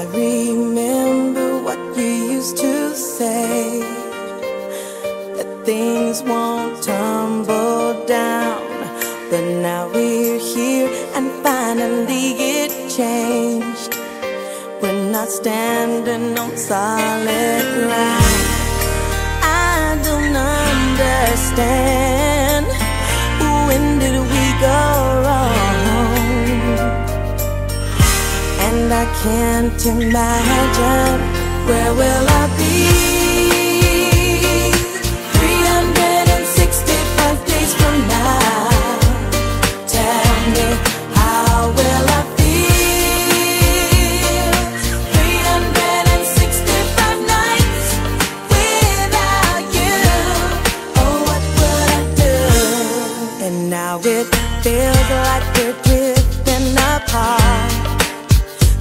I remember what you used to say, that things won't tumble down. But now we're here and finally it changed. We're not standing on solid ground. I don't understand, when did we go wrong? And I can't imagine, where will I be 365 days from now? How will I feel 365 nights without you? Oh, what would I do? And now it feels like we're drifting apart.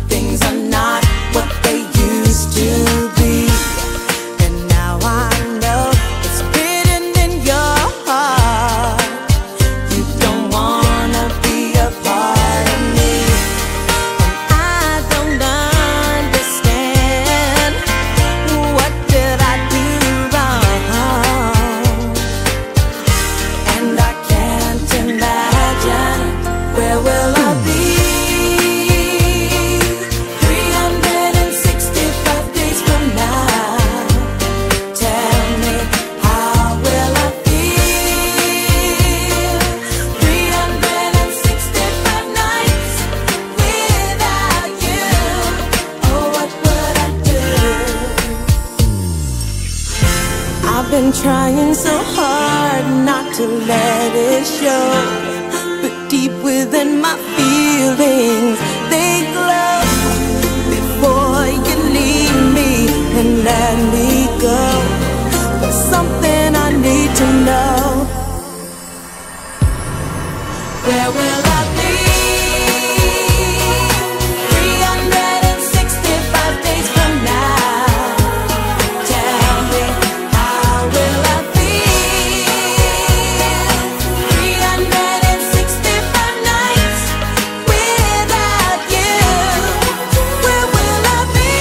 Things are not what they used to be. And now I know it's written in your heart, you don't wanna be a part of me. I don't understand, what did I do wrong? And I can't imagine, where will I be 365 days from now? Tell me, how will I feel 365 nights without you? Oh, what would I do? I've been trying so hard not to let it show, but deep within my feelings they glow. Before you leave me and let me go, there's something I need to know. Where will I be 365 days from now? Tell me, how will I feel 365 nights without you? Where will I be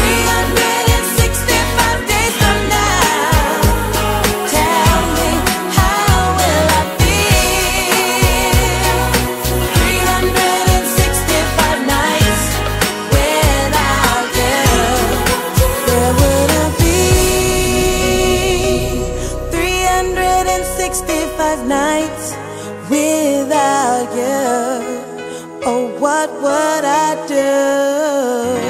365 days from now? Tell me, how will I feel 365 nights without you? Where would I be 365 nights without you? Oh, what would I do?